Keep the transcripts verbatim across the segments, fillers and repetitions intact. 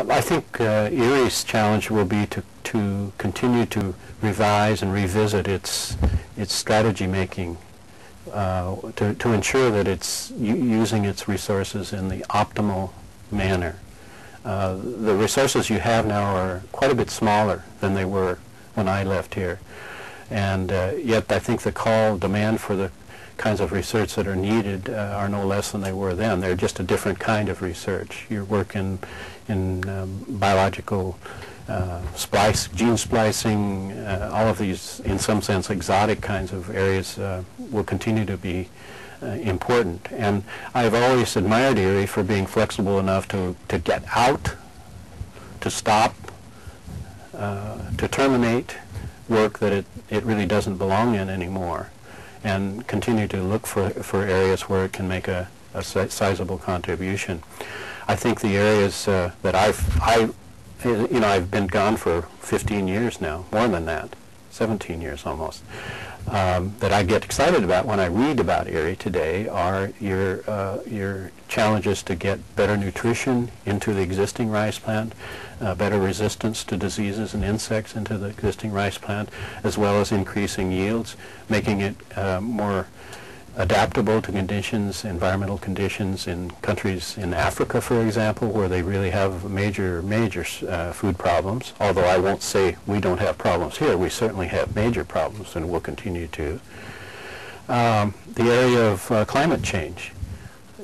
Uh, I think uh, E R I E's challenge will be to, to continue to revise and revisit its, its strategy making uh, to, to ensure that it's using its resources in the optimal manner. Uh, the resources you have now are quite a bit smaller than they were when I left here. And uh, yet I think the call, demand for the kinds of research that are needed uh, are no less than they were then. They're just a different kind of research. Your work in, in um, biological uh, splice, gene splicing, uh, all of these, in some sense, exotic kinds of areas uh, will continue to be uh, important. And I've always admired E R I E for being flexible enough to, to get out, to stop, uh, to terminate work that it, it really doesn't belong in anymore, and continue to look for, for areas where it can make a, a sizable contribution. I think the areas uh, that I've, I, you know, I've been gone for fifteen years now, more than that, seventeen years almost, um, that I get excited about when I read about E R I E today are your, uh, your challenges to get better nutrition into the existing rice plant, uh, better resistance to diseases and insects into the existing rice plant, as well as increasing yields, making it uh, more adaptable to conditions, environmental conditions in countries in Africa, for example, where they really have major, major uh, food problems. Although I won't say we don't have problems here, we certainly have major problems and will continue to. Um, the area of uh, climate change.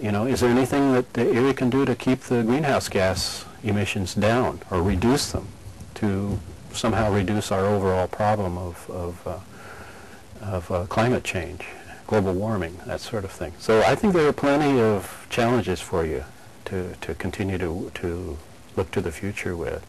You know, is there anything that the E R I E can do to keep the greenhouse gas emissions down or reduce them to somehow reduce our overall problem of, of, uh, of uh, climate change? Global warming, that sort of thing. So I think there are plenty of challenges for you to, to continue to, to look to the future with.